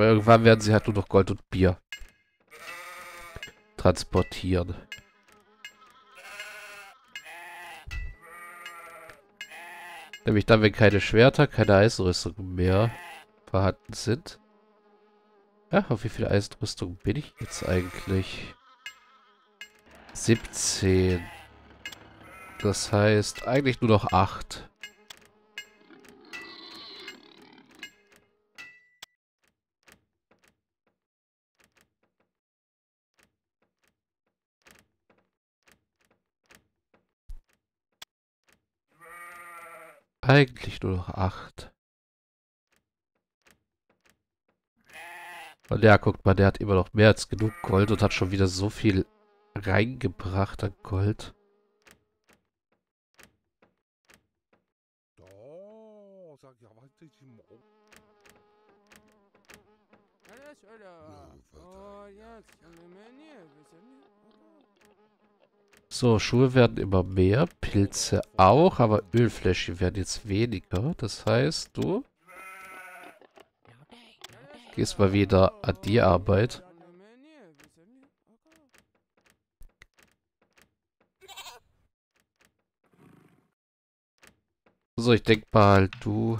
Weil irgendwann werden sie halt nur noch Gold und Bier transportieren. Nämlich dann, wenn keine Schwerter, keine Eisenrüstung mehr vorhanden sind. Ja, auf wie viel Eisenrüstung bin ich jetzt eigentlich? 17. Das heißt, eigentlich nur noch 8. Eigentlich nur noch 8. Und ja, guckt mal, der hat immer noch mehr als genug Gold und hat schon wieder so viel reingebracht an Gold. So, Schuhe werden immer mehr, Pilze auch, aber Ölfläschchen werden jetzt weniger. Das heißt, du gehst mal wieder an die Arbeit. So, ich denke mal, du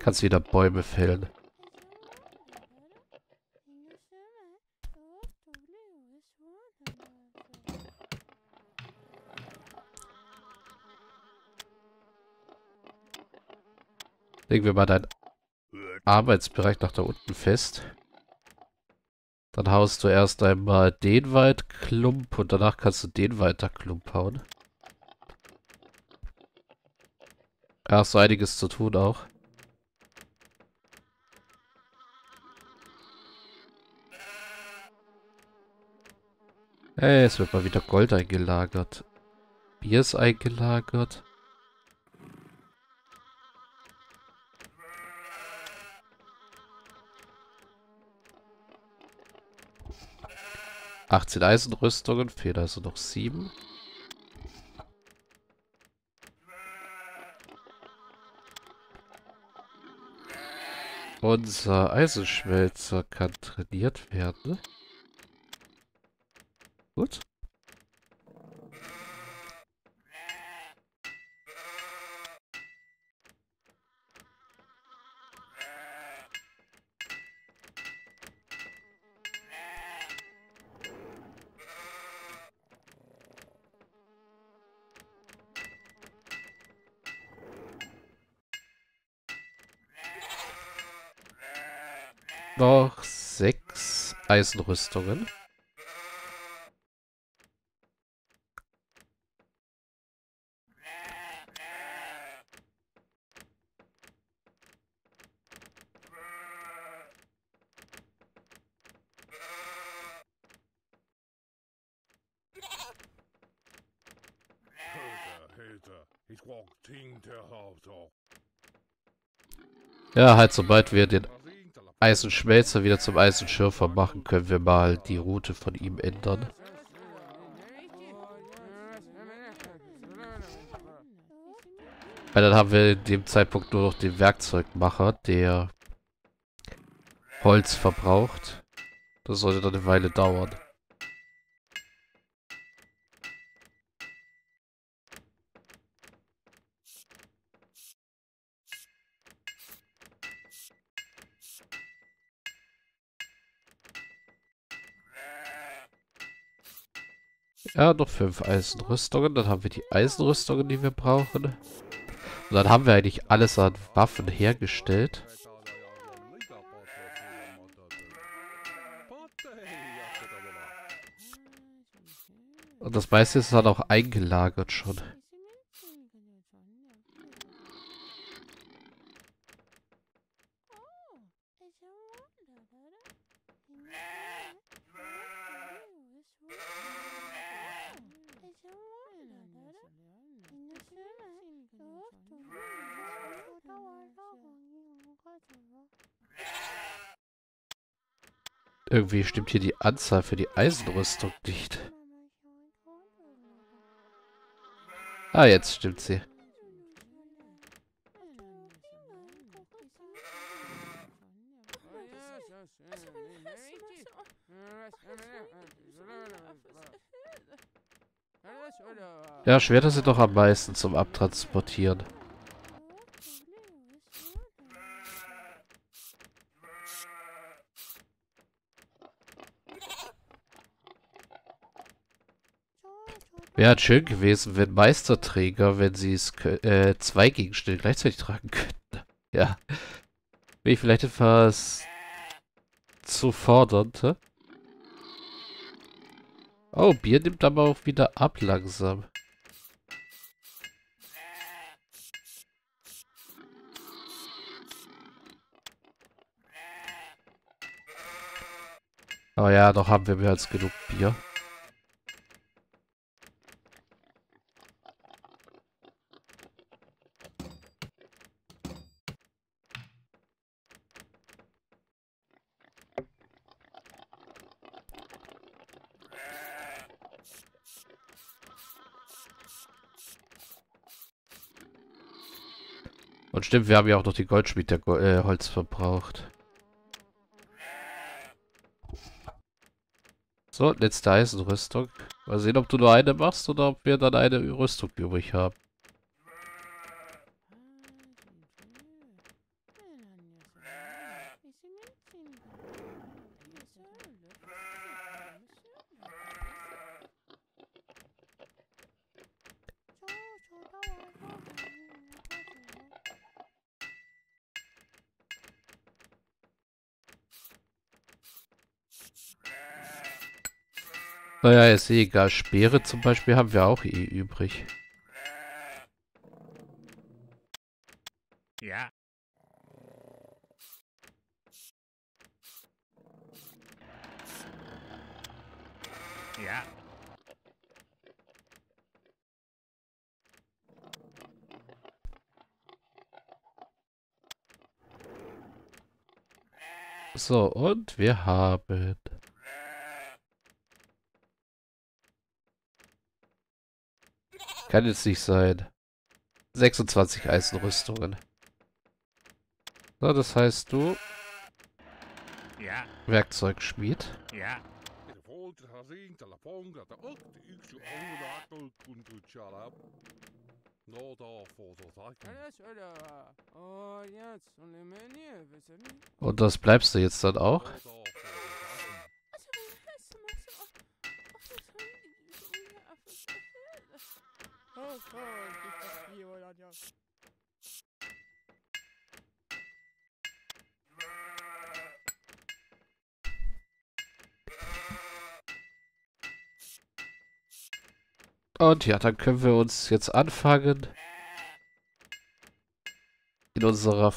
kannst wieder Bäume fällen. Legen wir mal deinen Arbeitsbereich nach da unten fest. Dann haust du erst einmal den Waldklump und danach kannst du den weiter Klump hauen. Da hast du einiges zu tun auch. Hey, es wird mal wieder Gold eingelagert. Bier ist eingelagert. . 18 Eisenrüstungen, fehlen also noch 7. Unser Eisenschmelzer kann trainiert werden. Gut. Noch 6 Eisenrüstungen. Ja, halt, sobald wir den Eisenschmelzer wieder zum Eisenschürfer machen, können wir mal die Route von ihm ändern. Weil dann haben wir in dem Zeitpunkt nur noch den Werkzeugmacher, der Holz verbraucht. Das sollte dann eine Weile dauern. Ja, noch 5 Eisenrüstungen. Dann haben wir die Eisenrüstungen, die wir brauchen. Und dann haben wir eigentlich alles an Waffen hergestellt. Und das meiste ist dann auch eingelagert schon. Irgendwie stimmt hier die Anzahl für die Eisenrüstung nicht. Ah, jetzt stimmt sie. Ja, Schwerter sind doch am meisten zum Abtransportieren. Wäre halt schön gewesen, wenn Meisterträger, wenn sie es zwei Gegenstände gleichzeitig tragen könnten. Ja. Wäre ich vielleicht etwas zu fordernd, hä? Oh, Bier nimmt aber auch wieder ab langsam. Oh ja, noch haben wir mehr als genug Bier. Und stimmt, wir haben ja auch noch den Goldschmied, der Holz verbraucht. So, letzte Eisenrüstung. Mal sehen, ob du nur eine machst oder ob wir dann eine Rüstung übrig haben. Naja, ist eh egal. Speere zum Beispiel haben wir auch eh übrig. Ja. Ja. So, und wir haben... Kann jetzt nicht sein. 26 Eisenrüstungen. So, das heißt du... Ja. Werkzeugschmied. Ja. Und das bleibst du jetzt dann auch? Und ja, dann können wir uns jetzt anfangen, in unserer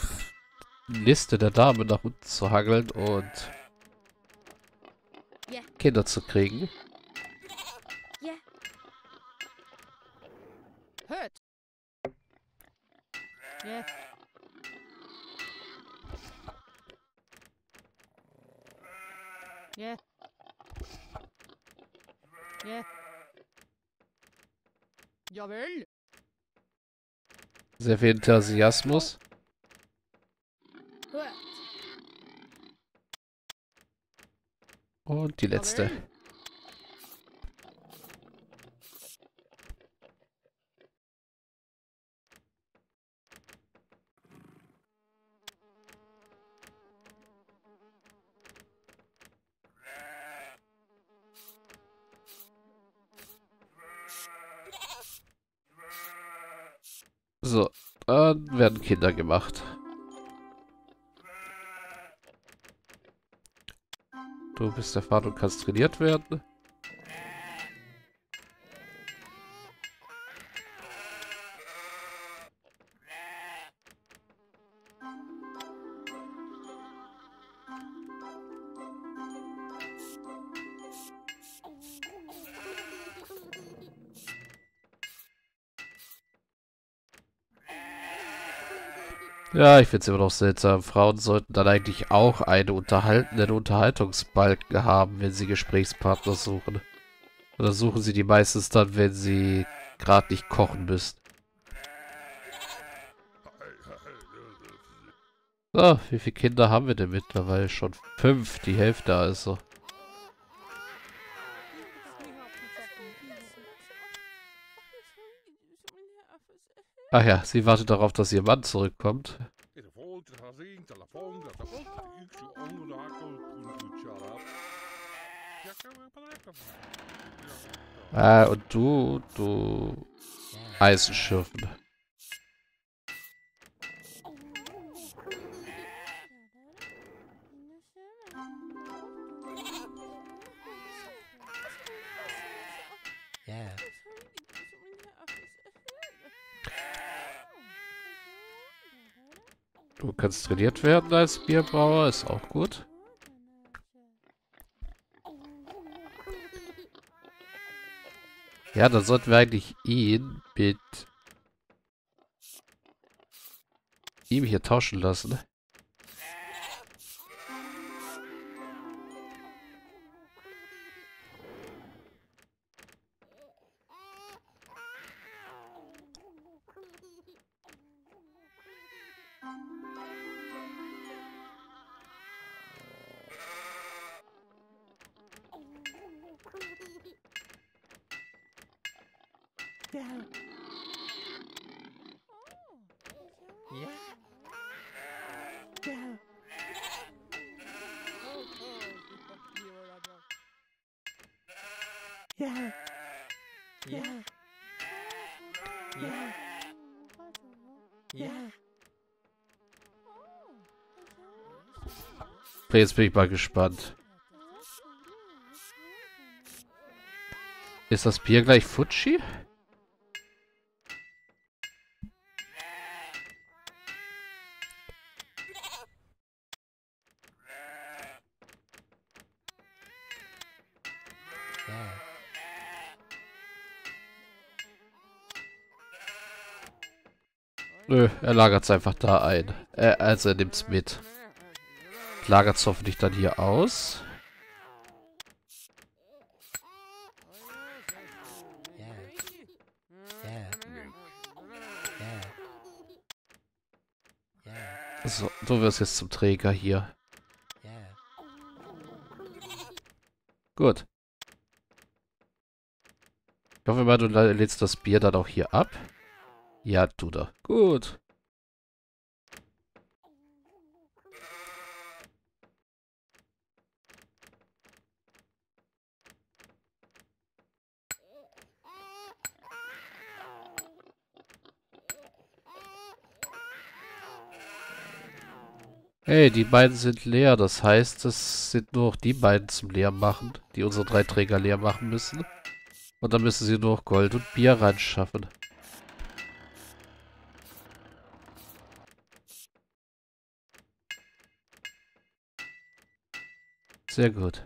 Liste der Damen nach unten zu hangeln und Kinder zu kriegen. Sehr viel Enthusiasmus. Und die letzte. So, dann werden Kinder gemacht. Du bist erfahren und kannst trainiert werden. Ja, ich find's immer noch seltsam. Frauen sollten dann eigentlich auch einen Unterhaltungsbalken haben, wenn sie Gesprächspartner suchen. Oder suchen sie die meistens dann, wenn sie gerade nicht kochen müssen. So, wie viele Kinder haben wir denn mittlerweile schon? 5, die Hälfte also. Ach ja, sie wartet darauf, dass ihr Mann zurückkommt. Ah, und du... Eisenschürfen. Du kannst trainiert werden als Bierbrauer, ist auch gut. Ja, dann sollten wir eigentlich ihn mit ihm hier tauschen lassen. Jetzt bin ich mal gespannt. Ist das Bier gleich Futschi? Nö, er lagert es einfach da ein. Also er nimmt es mit. Lagert es hoffentlich dann hier aus. So, du wirst jetzt zum Träger hier. Gut. Ich hoffe mal, du lädst das Bier dann auch hier ab. Ja, tu da. Gut. Hey, die beiden sind leer, das heißt, es sind nur noch die beiden zum Leermachen, die unsere 3 Träger leer machen müssen. Und dann müssen sie nur noch Gold und Bier reinschaffen. Sehr gut.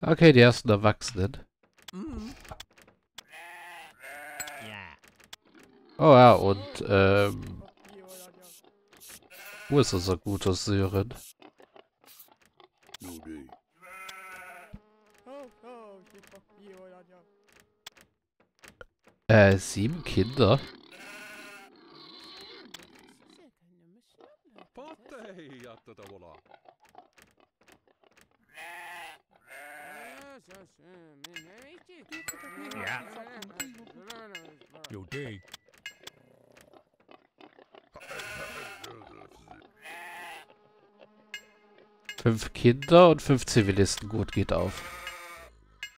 Okay, die ersten Erwachsenen. Oh ja, und wo ist unser guter Sören? Sieben Kinder? 5 Kinder und 5 Zivilisten. Gut, geht auf.